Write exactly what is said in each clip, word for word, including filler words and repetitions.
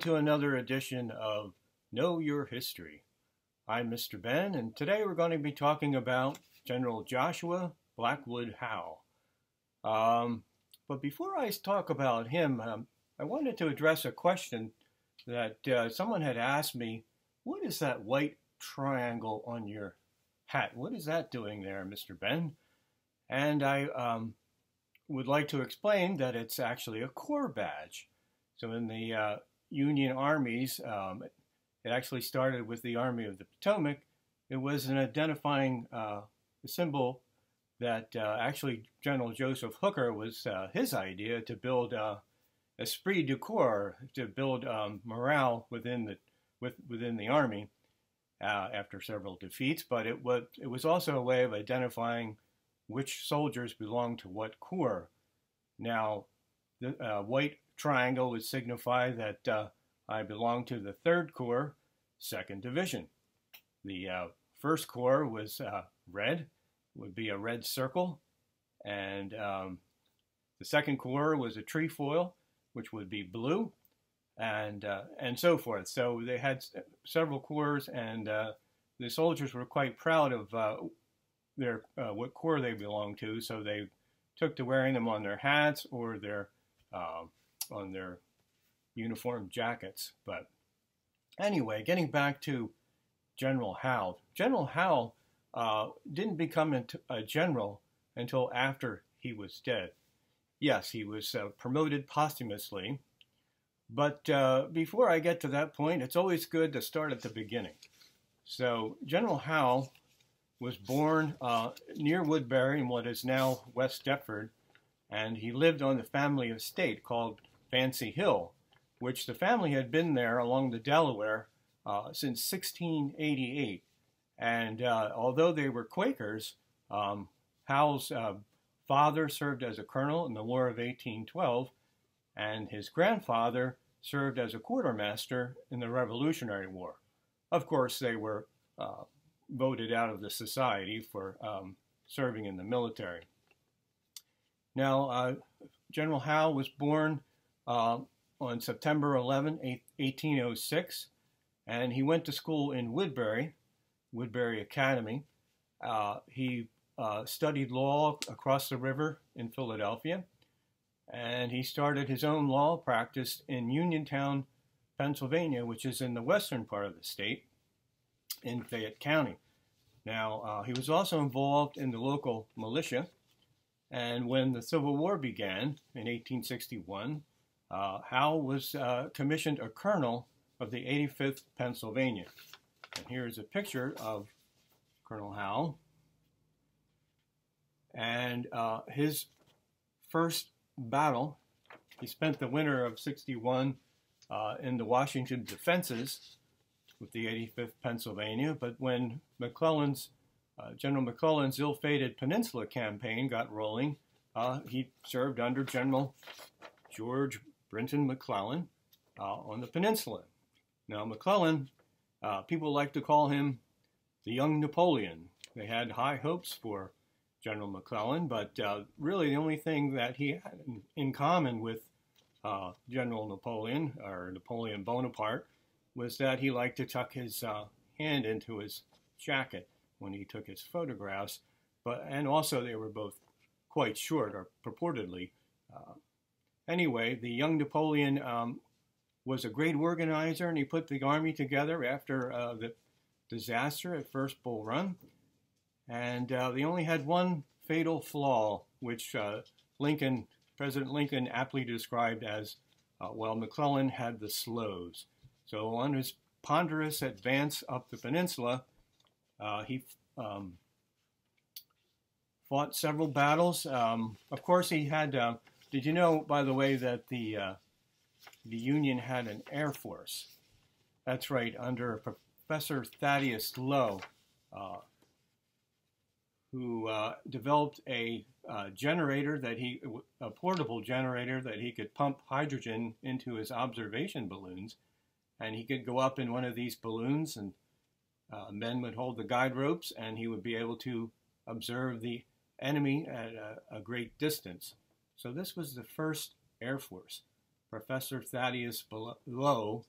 to another edition of Know Your History. I'm Mister Ben, and today we're going to be talking about General Joshua Blackwood Howell. Um, but before I talk about him, um, I wanted to address a question that uh, someone had asked me. What is that white triangle on your hat? What is that doing there, Mister Ben? And I um, would like to explain that it's actually a Corps badge. So in the uh, Union armies, um, it actually started with the Army of the Potomac. It was an identifying uh, symbol that uh, actually General Joseph Hooker was uh, his idea to build uh, esprit de corps, to build um, morale within the with, within the army uh, after several defeats. But it was it was also a way of identifying which soldiers belonged to what corps. Now, the uh, white triangle would signify that uh, I belonged to the Third Corps, Second Division. The uh, First Corps was uh, red, would be a red circle, and um, the Second Corps was a trefoil, which would be blue, and uh, and so forth. So they had several corps, and uh, the soldiers were quite proud of uh, their uh, what corps they belonged to. So they took to wearing them on their hats or their uh, on their uniform jackets. But anyway, getting back to General Howell. General Howell uh, didn't become a general until after he was dead. Yes, he was uh, promoted posthumously. But uh, before I get to that point, it's always good to start at the beginning. So General Howell was born uh, near Woodbury in what is now West Deptford, and he lived on the family estate called Fancy Hill, which the family had been there along the Delaware uh, since sixteen eighty-eight. And uh, although they were Quakers, um, Howell's uh, father served as a colonel in the War of eighteen twelve, and his grandfather served as a quartermaster in the Revolutionary War. Of course, they were uh, voted out of the society for um, serving in the military. Now, uh, General Howell was born uh, on September eleventh, eighteen oh six, and he went to school in Woodbury, Woodbury Academy. Uh, he uh, studied law across the river in Philadelphia, and he started his own law practice in Uniontown, Pennsylvania, which is in the western part of the state, in Fayette County. Now, uh, he was also involved in the local militia, and when the Civil War began in eighteen sixty-one, Uh, Howell was uh, commissioned a colonel of the eighty-fifth Pennsylvania. And here is a picture of Colonel Howell. And uh, his first battle, he spent the winter of sixty-one uh, in the Washington defenses with the eighty-fifth Pennsylvania. But when McClellan's, uh, General McClellan's ill-fated Peninsula Campaign got rolling, uh, he served under General George Brinton McClellan uh, on the peninsula. Now McClellan, uh, people like to call him the young Napoleon. They had high hopes for General McClellan, but uh, really the only thing that he had in, in common with uh, General Napoleon, or Napoleon Bonaparte, was that he liked to tuck his uh, hand into his jacket when he took his photographs, but and also they were both quite short, or purportedly. Uh, Anyway, the young Napoleon um, was a great organizer, and he put the army together after uh, the disaster at First Bull Run. And uh, they only had one fatal flaw, which uh, Lincoln, President Lincoln aptly described as, uh, well, McClellan had the slows. So on his ponderous advance up the peninsula, uh, he um, fought several battles. Um, of course, he had... Uh, Did you know, by the way, that the uh, the Union had an air force? That's right, under Professor Thaddeus Lowe, uh, who uh, developed a uh, generator that he, a portable generator that he could pump hydrogen into his observation balloons, and he could go up in one of these balloons, and uh, men would hold the guide ropes, and he would be able to observe the enemy at a, a great distance. So this was the first Air Force. Professor Thaddeus Lowe,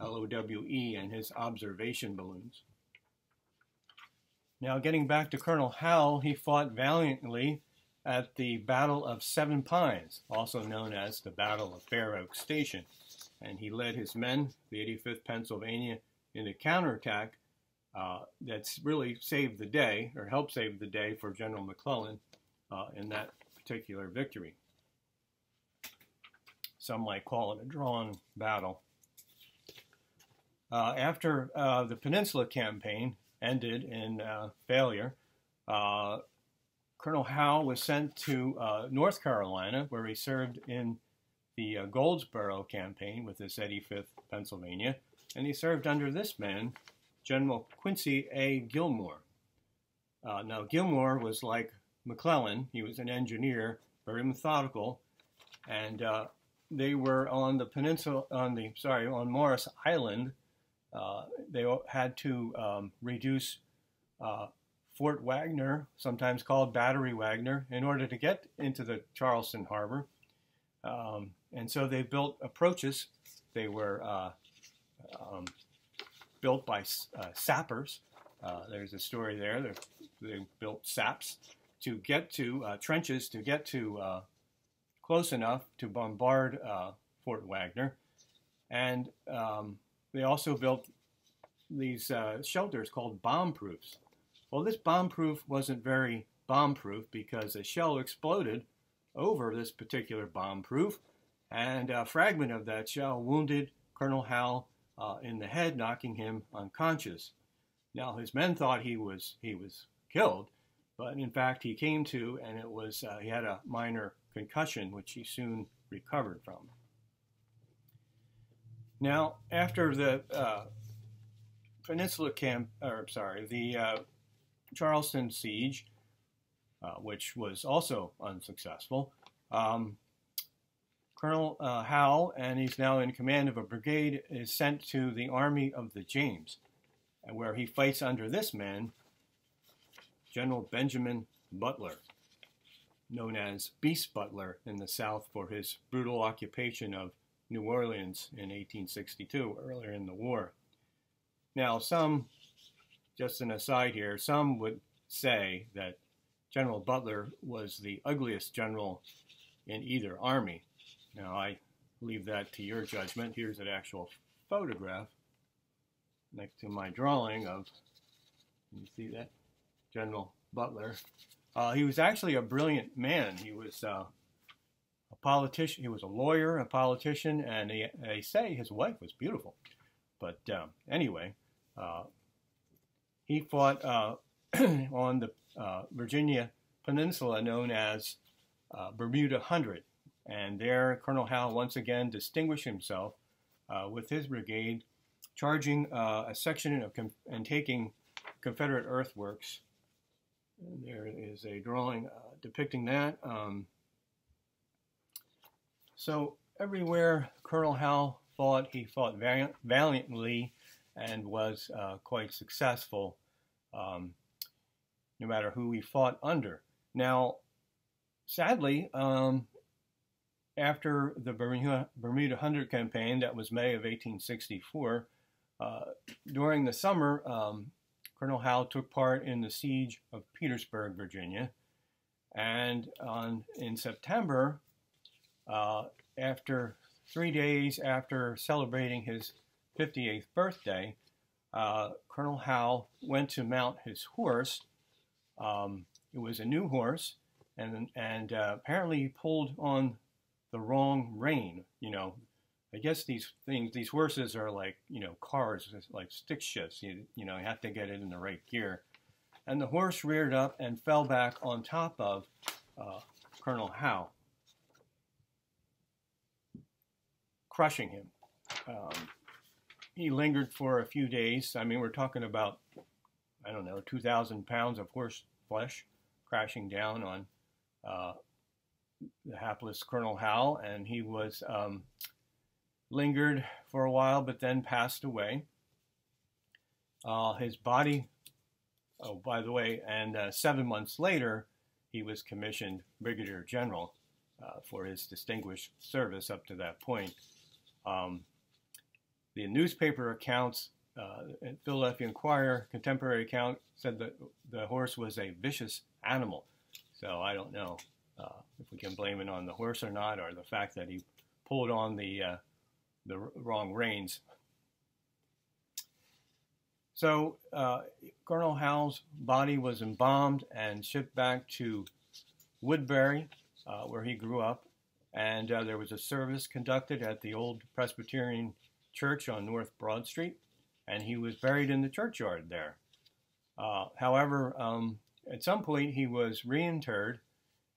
L O W E, and his observation balloons. Now, getting back to Colonel Howell, he fought valiantly at the Battle of Seven Pines, also known as the Battle of Fair Oaks Station, and he led his men, the eighty-fifth Pennsylvania, in a counterattack uh, that's really saved the day, or helped save the day for General McClellan uh, in that particular victory. Some might call it a drawn battle. Uh, after uh, the Peninsula Campaign ended in uh, failure, uh, Colonel Howell was sent to uh, North Carolina, where he served in the uh, Goldsboro Campaign with his eighty-fifth Pennsylvania, and he served under this man, General Quincy A. Gilmore. Uh, now, Gilmore was like McClellan. He was an engineer, very methodical, and uh, they were on the peninsula, on the, sorry, on Morris Island. Uh, they had to um, reduce uh, Fort Wagner, sometimes called Battery Wagner, in order to get into the Charleston Harbor. Um, and so they built approaches. They were uh, um, built by uh, sappers. Uh, there's a story there. They're, they built saps to get to uh, trenches, to get to uh, close enough to bombard uh, Fort Wagner. And um, they also built these uh, shelters called bomb proofs. Well, this bomb-proof wasn't very bomb-proof because a shell exploded over this particular bomb-proof, and a fragment of that shell wounded Colonel Howell uh, in the head, knocking him unconscious. Now, his men thought he was he was killed, but in fact he came to, and it was uh, he had a minor concussion, which he soon recovered from. Now, after the uh, Peninsula Camp, or sorry, the uh, Charleston Siege, uh, which was also unsuccessful. Um, Colonel uh, Howell, and he's now in command of a brigade, is sent to the Army of the James, where he fights under this man, General Benjamin Butler, known as Beast Butler in the South for his brutal occupation of New Orleans in eighteen sixty-two, earlier in the war. Now, some Just an aside here, some would say that General Butler was the ugliest general in either army. Now, I leave that to your judgment. Here's an actual photograph next to my drawing of, can you see that? General Butler. Uh, he was actually a brilliant man. He was uh, a politician. He was a lawyer, a politician, and they, they say his wife was beautiful. But um, anyway, uh, he fought uh, on the uh, Virginia Peninsula known as uh, Bermuda Hundred. And there, Colonel Howell once again distinguished himself uh, with his brigade, charging uh, a section of and taking Confederate earthworks. And there is a drawing uh, depicting that. Um, so everywhere Colonel Howell fought, he fought valiant valiantly. And was uh, quite successful, um, no matter who he fought under. Now, sadly, um, after the Bermuda, Bermuda Hundred Campaign, that was May of eighteen sixty-four, uh, during the summer, um, Colonel Howell took part in the siege of Petersburg, Virginia. And on, in September, uh, after three days after celebrating his fifty-eighth birthday, uh, Colonel Howell went to mount his horse. Um, it was a new horse, and and uh, apparently he pulled on the wrong rein. You know, I guess these things, these horses are like, you know, cars, like stick shifts. You, you know, you have to get it in the right gear. And the horse reared up and fell back on top of uh, Colonel Howell, crushing him. Um, He lingered for a few days. I mean, we're talking about, I don't know, two thousand pounds of horse flesh crashing down on uh, the hapless Colonel Howell, and he was um, lingered for a while, but then passed away. Uh, his body, oh, by the way, and uh, seven months later, he was commissioned Brigadier General uh, for his distinguished service up to that point. Um, the newspaper accounts, uh, Philadelphia Inquirer, contemporary account, said that the horse was a vicious animal. So I don't know uh, if we can blame it on the horse or not, or the fact that he pulled on the, uh, the wrong reins. So uh, Colonel Howell's body was embalmed and shipped back to Woodbury, uh, where he grew up, and uh, there was a service conducted at the old Presbyterian Church on North Broad Street, and he was buried in the churchyard there. Uh, however, um, at some point he was reinterred,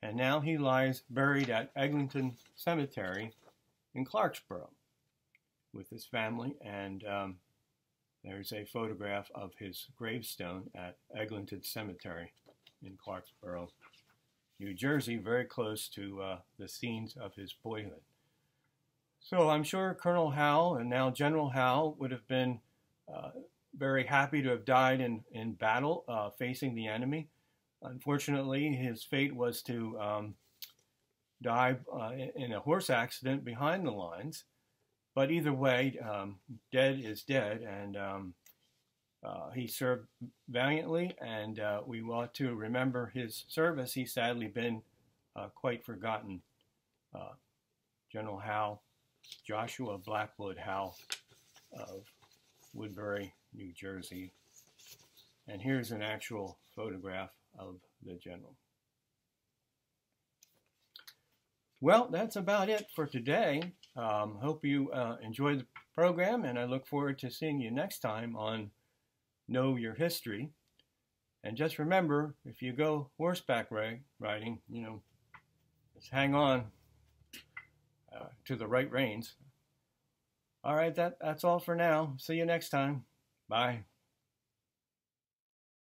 and now he lies buried at Eglinton Cemetery in Clarksboro with his family, and um, there's a photograph of his gravestone at Eglinton Cemetery in Clarksboro, New Jersey, very close to uh, the scenes of his boyhood. So I'm sure Colonel Howell, and now General Howell, would have been uh, very happy to have died in, in battle, uh, facing the enemy. Unfortunately, his fate was to um, die uh, in a horse accident behind the lines. But either way, um, dead is dead, and um, uh, he served valiantly, and uh, we ought to remember his service. He's sadly been uh, quite forgotten. Uh, General Howell, Joshua Blackwood Howell of Woodbury, New Jersey. And here's an actual photograph of the general. Well, that's about it for today. Um, hope you uh, enjoyed the program, and I look forward to seeing you next time on Know Your History. And just remember, if you go horseback riding, you know, just hang on uh, to the right reins. All right, that, that's all for now. See you next time. Bye.